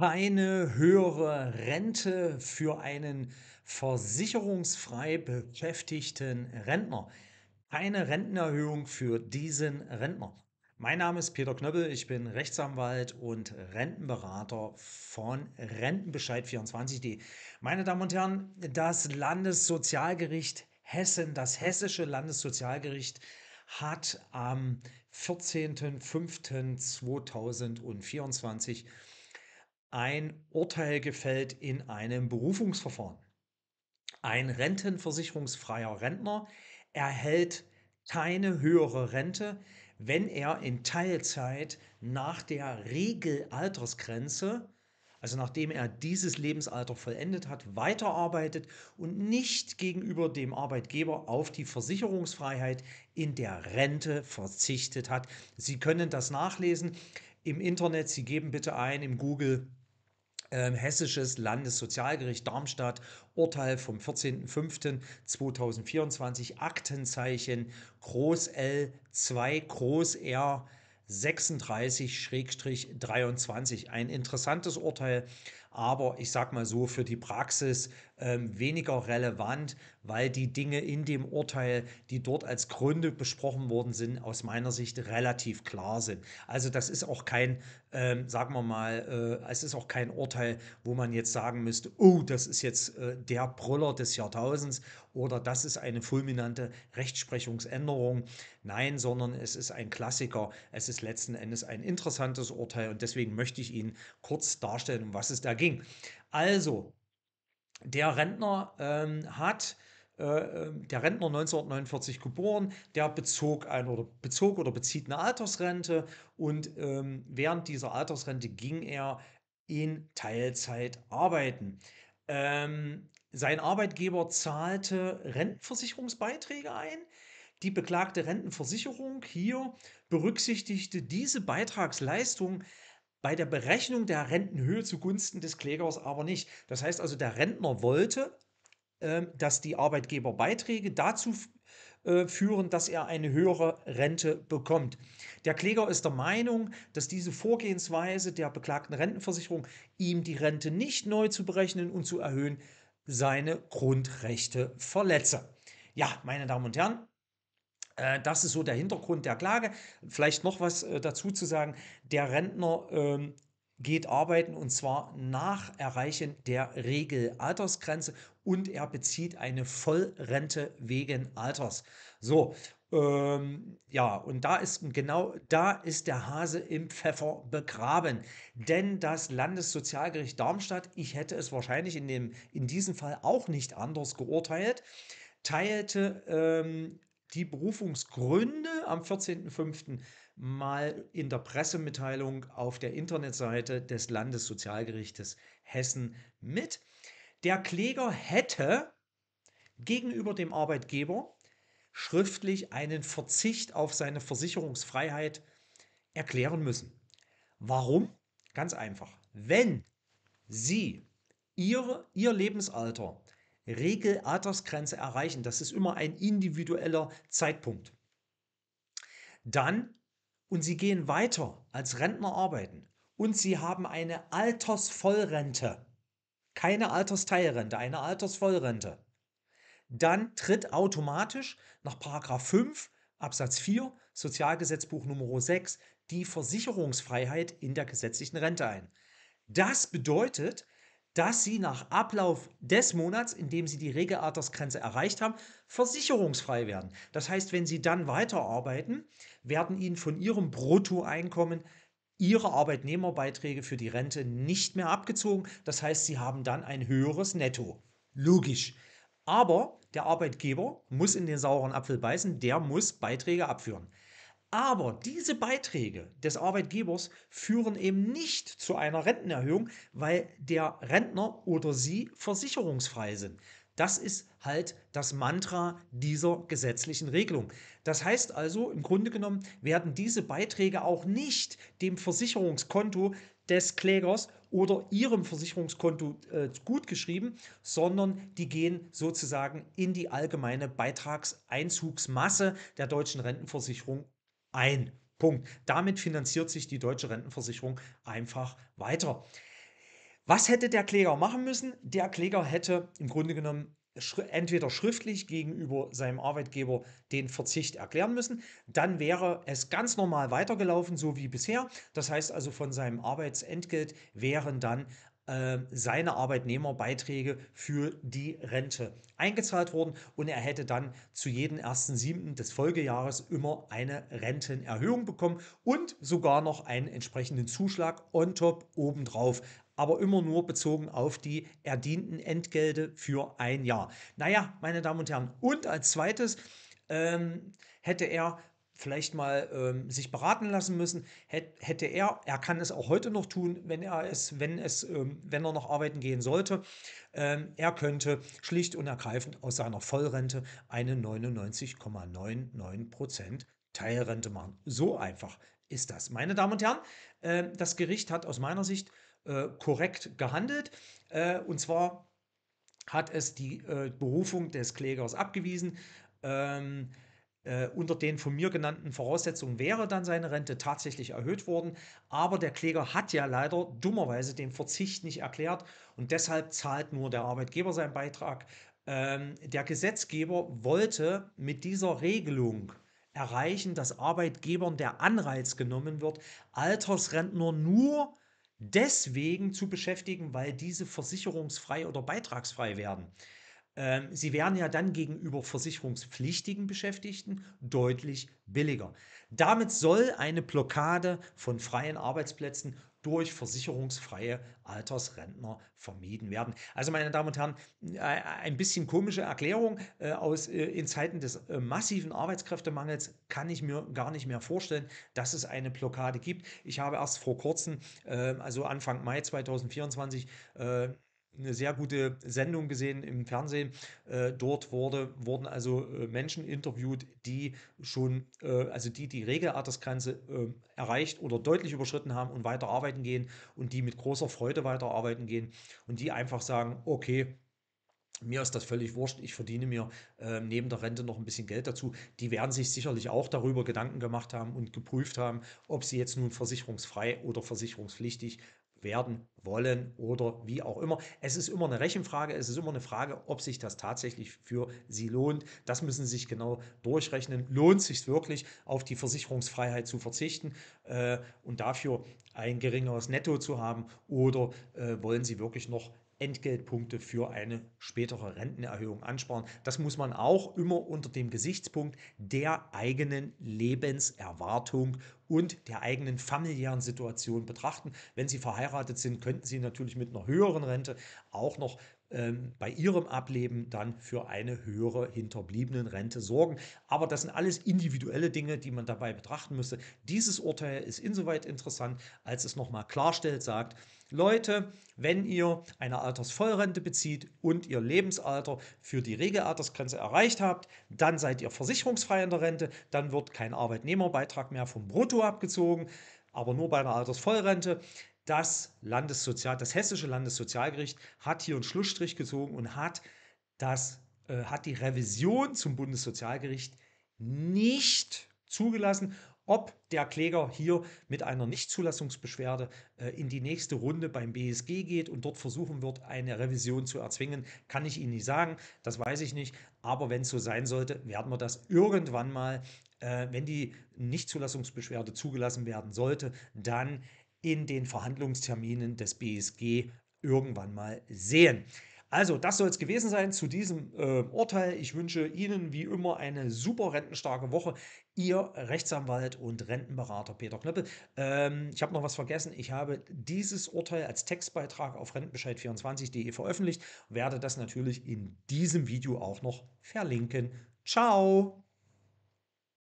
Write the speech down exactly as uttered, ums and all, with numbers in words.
Eine höhere Rente für einen versicherungsfrei beschäftigten Rentner. Keine Rentenerhöhung für diesen Rentner. Mein Name ist Peter Knöppel, ich bin Rechtsanwalt und Rentenberater von Rentenbescheid vierundzwanzig punkt de. Meine Damen und Herren, das Landessozialgericht Hessen, das Hessische Landessozialgericht hat am vierzehnten fünften zweitausendvierundzwanzig ein Urteil gefällt in einem Berufungsverfahren. Ein rentenversicherungsfreier Rentner erhält keine höhere Rente, wenn er in Teilzeit nach der Regelaltersgrenze, also nachdem er dieses Lebensalter vollendet hat, weiterarbeitet und nicht gegenüber dem Arbeitgeber auf die Versicherungsfreiheit in der Rente verzichtet hat. Sie können das nachlesen im Internet. Sie geben bitte ein im Google äh, Hessisches Landessozialgericht Darmstadt, Urteil vom vierzehnten fünften zweitausendvierundzwanzig, Aktenzeichen Groß L zwei Groß R sechsunddreißig dreiundzwanzig. Ein interessantes Urteil, aber ich sag mal so für die Praxis ähm, weniger relevant, weil die Dinge in dem Urteil, die dort als Gründe besprochen worden sind, aus meiner Sicht relativ klar sind. Also das ist auch kein, ähm, sagen wir mal, äh, es ist auch kein Urteil, wo man jetzt sagen müsste, oh, das ist jetzt äh, der Brüller des Jahrtausends oder das ist eine fulminante Rechtsprechungsänderung. Nein, sondern es ist ein Klassiker. Es ist letzten Endes ein interessantes Urteil und deswegen möchte ich Ihnen kurz darstellen, um was es da ging. Also, der Rentner ähm, hat, äh, der Rentner neunzehnhundertneunundvierzig geboren, der bezog, ein, oder bezog oder bezieht eine Altersrente und ähm, während dieser Altersrente ging er in Teilzeit arbeiten. Ähm, sein Arbeitgeber zahlte Rentenversicherungsbeiträge ein. Die beklagte Rentenversicherung hier berücksichtigte diese Beitragsleistung bei der Berechnung der Rentenhöhe zugunsten des Klägers aber nicht. Das heißt also, der Rentner wollte, dass die Arbeitgeberbeiträge dazu führen, dass er eine höhere Rente bekommt. Der Kläger ist der Meinung, dass diese Vorgehensweise der beklagten Rentenversicherung, ihm die Rente nicht neu zu berechnen und zu erhöhen, seine Grundrechte verletze. Ja, meine Damen und Herren, das ist so der Hintergrund der Klage. Vielleicht noch was dazu zu sagen. Der Rentner ähm, geht arbeiten und zwar nach Erreichen der Regelaltersgrenze und er bezieht eine Vollrente wegen Alters. So, ähm, ja, und da ist genau da ist der Hase im Pfeffer begraben. Denn das Landessozialgericht Darmstadt, ich hätte es wahrscheinlich in, dem, in diesem Fall auch nicht anders geurteilt, teilte ähm, die Berufungsgründe am vierzehnten fünften mal in der Pressemitteilung auf der Internetseite des Landessozialgerichtes Hessen mit. Der Kläger hätte gegenüber dem Arbeitgeber schriftlich einen Verzicht auf seine Versicherungsfreiheit erklären müssen. Warum? Ganz einfach. Wenn Sie ihre, Ihr Lebensalter Regelaltersgrenze erreichen, das ist immer ein individueller Zeitpunkt. Dann, und Sie gehen weiter als Rentner arbeiten und Sie haben eine Altersvollrente, keine Altersteilrente, eine Altersvollrente, dann tritt automatisch nach Paragraph fünf Absatz vier Sozialgesetzbuch Nummer sechs die Versicherungsfreiheit in der gesetzlichen Rente ein. Das bedeutet, dass Sie nach Ablauf des Monats, in dem Sie die Regelaltersgrenze erreicht haben, versicherungsfrei werden. Das heißt, wenn Sie dann weiterarbeiten, werden Ihnen von Ihrem Bruttoeinkommen Ihre Arbeitnehmerbeiträge für die Rente nicht mehr abgezogen. Das heißt, Sie haben dann ein höheres Netto. Logisch. Aber der Arbeitgeber muss in den sauren Apfel beißen, der muss Beiträge abführen. Aber diese Beiträge des Arbeitgebers führen eben nicht zu einer Rentenerhöhung, weil der Rentner oder sie versicherungsfrei sind. Das ist halt das Mantra dieser gesetzlichen Regelung. Das heißt also, im Grunde genommen werden diese Beiträge auch nicht dem Versicherungskonto des Klägers oder ihrem Versicherungskonto äh, gutgeschrieben, sondern die gehen sozusagen in die allgemeine Beitragseinzugsmasse der deutschen Rentenversicherung ein. Punkt. Damit finanziert sich die deutsche Rentenversicherung einfach weiter. Was hätte der Kläger machen müssen? Der Kläger hätte im Grunde genommen entweder schriftlich gegenüber seinem Arbeitgeber den Verzicht erklären müssen, dann wäre es ganz normal weitergelaufen, so wie bisher. Das heißt also, von seinem Arbeitsentgelt wären dann äh, seine Arbeitnehmerbeiträge für die Rente eingezahlt worden und er hätte dann zu jedem ersten siebten des Folgejahres immer eine Rentenerhöhung bekommen und sogar noch einen entsprechenden Zuschlag on top obendrauf, aber immer nur bezogen auf die erdienten Entgelte für ein Jahr. Naja, meine Damen und Herren, und als zweites ähm, hätte er vielleicht mal ähm, sich beraten lassen müssen, hätte er, er kann es auch heute noch tun, wenn er es, wenn es, ähm, wenn er noch arbeiten gehen sollte, ähm, er könnte schlicht und ergreifend aus seiner Vollrente eine neunundneunzig Komma neunundneunzig Prozent Teilrente machen. So einfach ist das. Meine Damen und Herren, äh, das Gericht hat aus meiner Sicht Äh, korrekt gehandelt, äh, und zwar hat es die äh, Berufung des Klägers abgewiesen. Ähm, äh, unter den von mir genannten Voraussetzungen wäre dann seine Rente tatsächlich erhöht worden, aber der Kläger hat ja leider dummerweise den Verzicht nicht erklärt und deshalb zahlt nur der Arbeitgeber seinen Beitrag. Ähm, der Gesetzgeber wollte mit dieser Regelung erreichen, dass Arbeitgebern der Anreiz genommen wird, Altersrentner nur deswegen zu beschäftigen, weil diese versicherungsfrei oder beitragsfrei werden. Ähm, sie wären ja dann gegenüber versicherungspflichtigen Beschäftigten deutlich billiger. Damit soll eine Blockade von freien Arbeitsplätzen durch versicherungsfreie Altersrentner vermieden werden. Also, meine Damen und Herren, ein bisschen komische Erklärung. Äh, aus, äh, in Zeiten des äh, massiven Arbeitskräftemangels kann ich mir gar nicht mehr vorstellen, dass es eine Blockade gibt. Ich habe erst vor kurzem, äh, also Anfang Mai zweitausendvierundzwanzig, äh, eine sehr gute Sendung gesehen im Fernsehen. Äh, dort wurde, wurden also äh, Menschen interviewt, die schon, äh, also die die Regelaltersgrenze äh, erreicht oder deutlich überschritten haben und weiter arbeiten gehen und die mit großer Freude weiter arbeiten gehen und die einfach sagen, okay, mir ist das völlig wurscht, ich verdiene mir äh, neben der Rente noch ein bisschen Geld dazu. Die werden sich sicherlich auch darüber Gedanken gemacht haben und geprüft haben, ob sie jetzt nun versicherungsfrei oder versicherungspflichtig werden wollen oder wie auch immer. Es ist immer eine Rechenfrage, es ist immer eine Frage, ob sich das tatsächlich für sie lohnt. Das müssen Sie sich genau durchrechnen. Lohnt sich wirklich, auf die Versicherungsfreiheit zu verzichten äh, und dafür ein geringeres Netto zu haben, oder äh, wollen Sie wirklich noch Entgeltpunkte für eine spätere Rentenerhöhung ansparen? Das muss man auch immer unter dem Gesichtspunkt der eigenen Lebenserwartung und der eigenen familiären Situation betrachten. Wenn Sie verheiratet sind, könnten Sie natürlich mit einer höheren Rente auch noch ähm, bei Ihrem Ableben dann für eine höhere Hinterbliebenenrente sorgen. Aber das sind alles individuelle Dinge, die man dabei betrachten müsste. Dieses Urteil ist insoweit interessant, als es nochmal klarstellt, sagt, Leute, wenn ihr eine Altersvollrente bezieht und ihr Lebensalter für die Regelaltersgrenze erreicht habt, dann seid ihr versicherungsfrei in der Rente, dann wird kein Arbeitnehmerbeitrag mehr vom Brutto abgezogen, aber nur bei einer Altersvollrente. Das Landessozial, das Hessische Landessozialgericht hat hier einen Schlussstrich gezogen und hat, das, äh, hat die Revision zum Bundessozialgericht nicht zugelassen, ob der Kläger hier mit einer Nichtzulassungsbeschwerde äh, in die nächste Runde beim B S G geht und dort versuchen wird, eine Revision zu erzwingen, kann ich Ihnen nicht sagen, das weiß ich nicht. Aber wenn es so sein sollte, werden wir das irgendwann mal, äh, wenn die Nichtzulassungsbeschwerde zugelassen werden sollte, dann in den Verhandlungsterminen des B S G irgendwann mal sehen. Also, das soll es gewesen sein zu diesem äh, Urteil. Ich wünsche Ihnen wie immer eine super rentenstarke Woche. Ihr Rechtsanwalt und Rentenberater Peter Knöppel. Ähm, ich habe noch was vergessen. Ich habe dieses Urteil als Textbeitrag auf Rentenbescheid vierundzwanzig punkt de veröffentlicht. Werde das natürlich in diesem Video auch noch verlinken. Ciao!